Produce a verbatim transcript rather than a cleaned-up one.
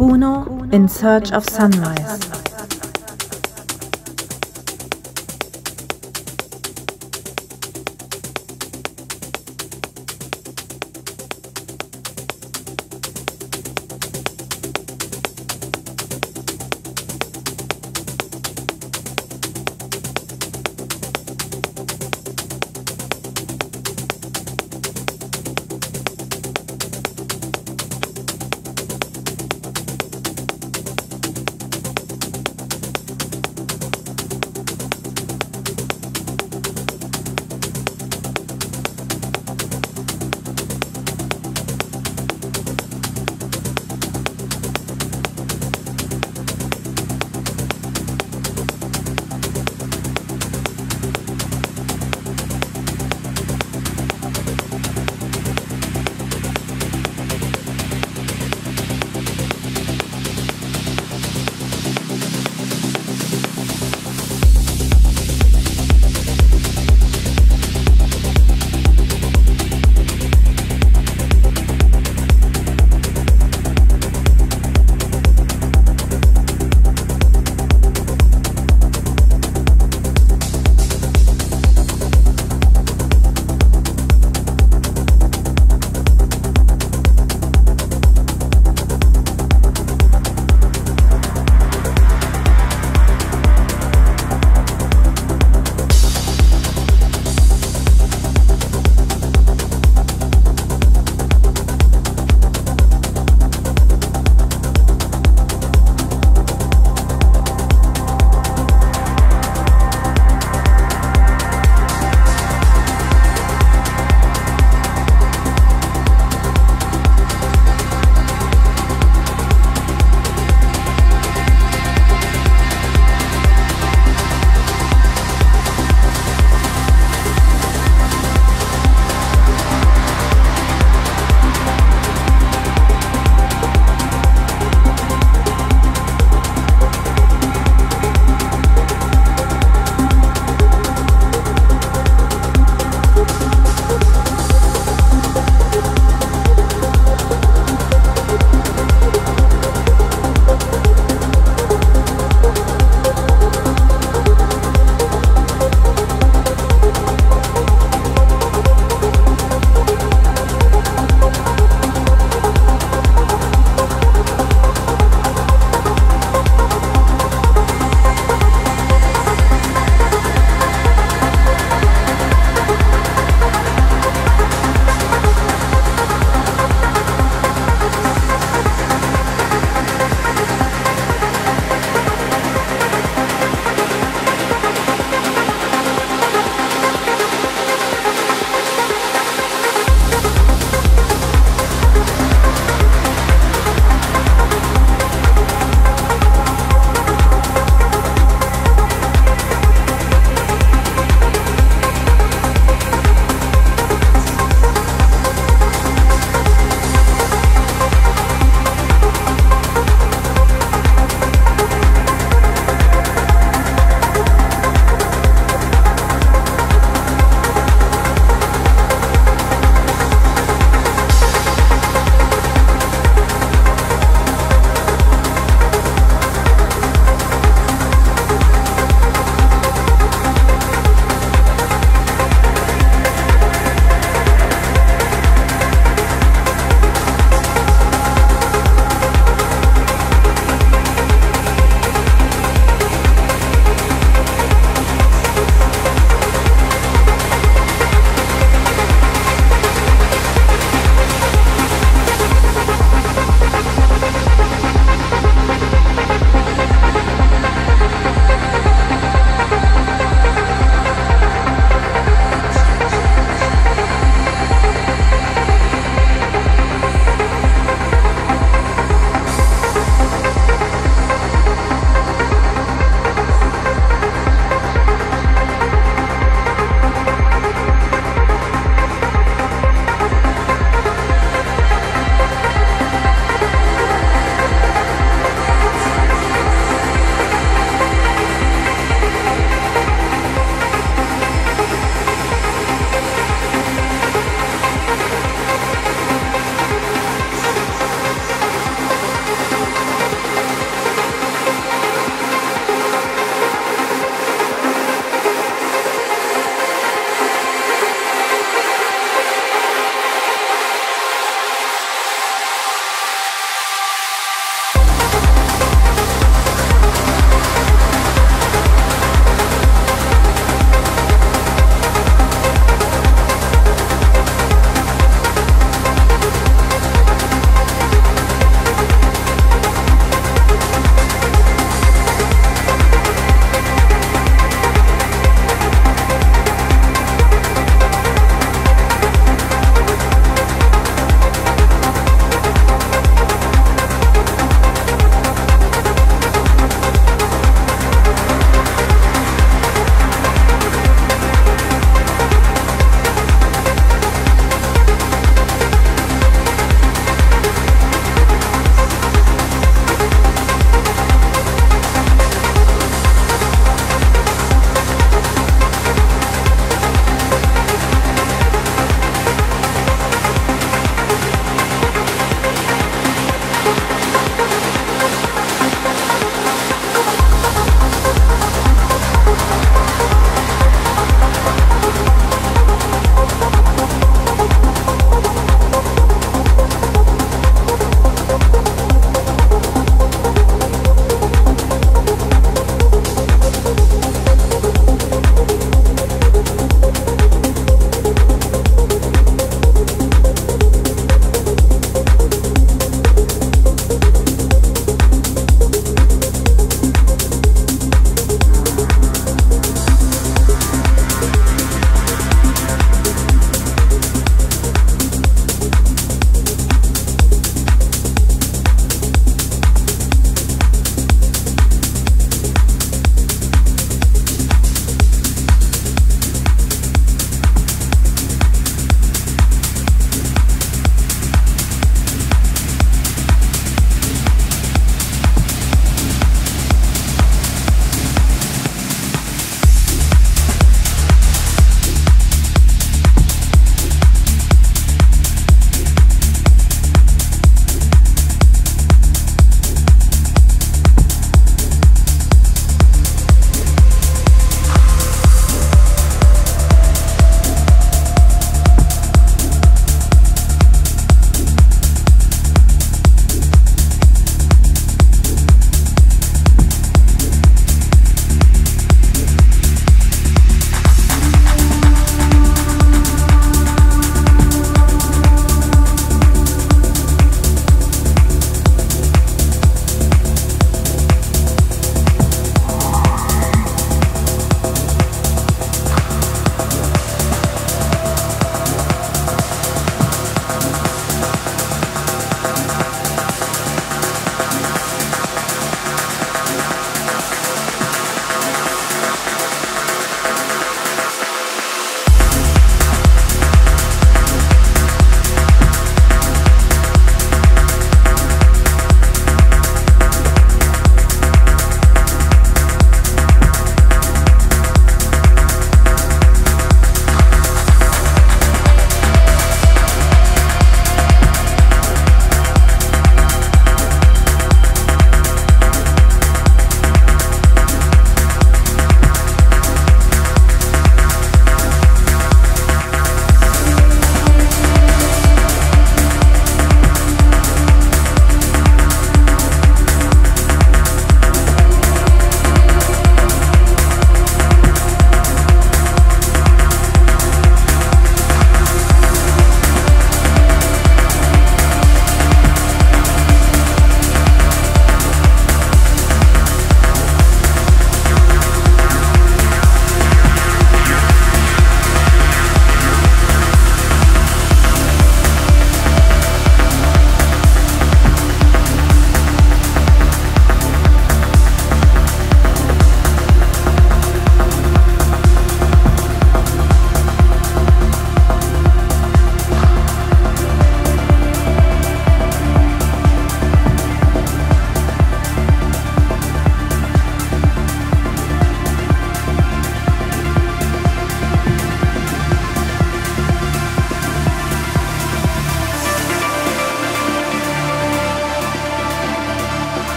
Kuno, In Search of Sunrise.